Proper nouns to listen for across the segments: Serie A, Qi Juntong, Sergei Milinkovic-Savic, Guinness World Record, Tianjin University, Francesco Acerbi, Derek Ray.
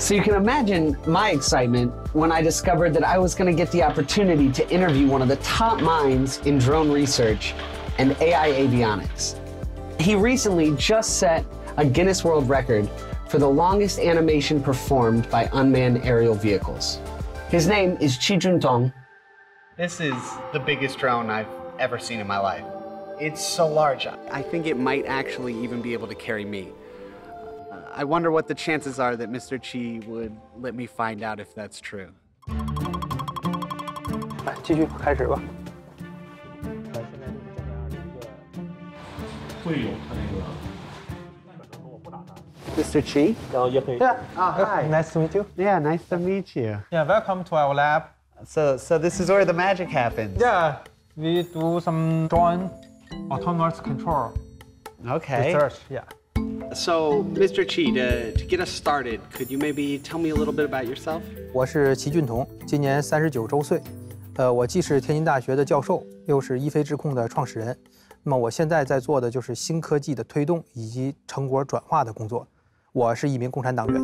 So you can imagine my excitement when I discovered that I was going to get the opportunity to interview one of the top minds in drone research and AI avionics. He recently just set a Guinness World Record for the longest animation performed by unmanned aerial vehicles. His name is Qi Juntong. This is the biggest drone I've ever seen in my life. It's so large. I think it might actually even be able to carry me. I wonder what the chances are that Mr. Qi would let me find out if that's true. Mr. Qi? Yeah. Oh, hi. Nice to meet you. Yeah, nice to meet you. Yeah, welcome to our lab. So this is where the magic happens. Yeah, we do some drone autonomous control. Okay. Research, yeah. So, Mr. Qi, to get us started, could you maybe tell me a little bit about yourself? 我是齐俊彤，今年39周岁。我既是天津大学的教授，又是一飞智控的创始人。那么我现在在做的就是新科技的推动以及成果转化的工作。我是一名共产党员。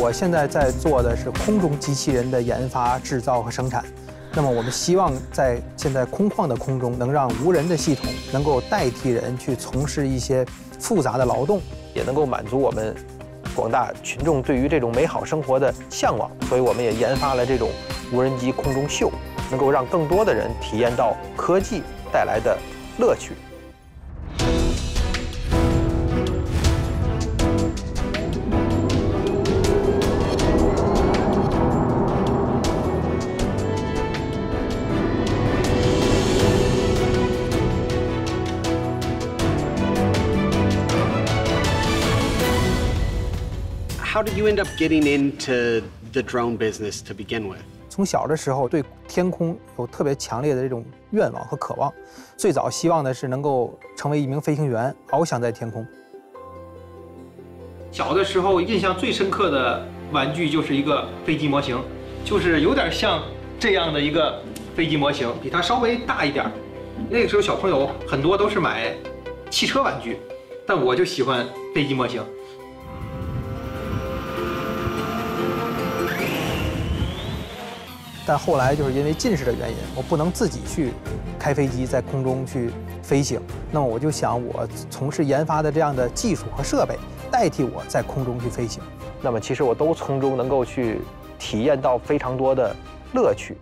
我现在在做的是空中机器人的研发、制造和生产。那么我们希望在现在空旷的空中，能让无人的系统能够代替人去从事一些复杂的劳动，也能够满足我们广大群众对于这种美好生活的向往。所以我们也研发了这种无人机空中秀，能够让更多的人体验到科技带来的乐趣。 How did you end up getting into the drone business to begin with? 从小的时候对天空有特别强烈的这种愿望和渴望，最早希望的是能够成为一名飞行员，翱翔在天空。小的时候印象最深刻的玩具就是一个飞机模型，就是有点像这样的一个飞机模型，比它稍微大一点。那个时候小朋友很多都是买汽车玩具，但我就喜欢飞机模型。 但后来就是因为近视的原因，我不能自己去开飞机，在空中去飞行。那么我就想，我从事研发的这样的技术和设备，代替我在空中去飞行。那么其实我都从中能够去体验到非常多的乐趣。